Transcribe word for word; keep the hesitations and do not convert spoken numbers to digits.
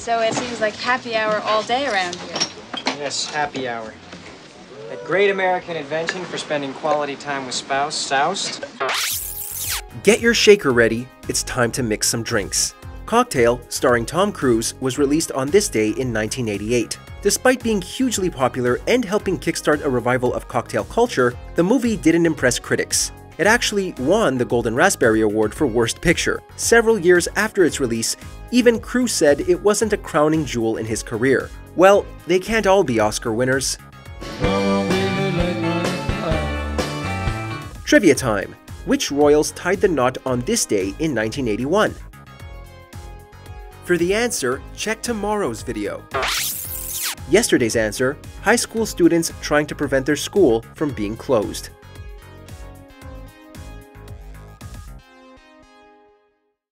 So it seems like happy hour all day around here. Yes, happy hour. That great American invention for spending quality time with spouse, soused. Get your shaker ready. It's time to mix some drinks. Cocktail, starring Tom Cruise, was released on this day in nineteen eighty-eight. Despite being hugely popular and helping kickstart a revival of cocktail culture, the movie didn't impress critics. It actually won the Golden Raspberry Award for Worst Picture. Several years after its release, even Cruise said it wasn't a crowning jewel in his career. Well, they can't all be Oscar winners. Trivia time. Which royals tied the knot on this day in nineteen eighty-one? For the answer, check tomorrow's video. Yesterday's answer, high school students trying to prevent their school from being closed.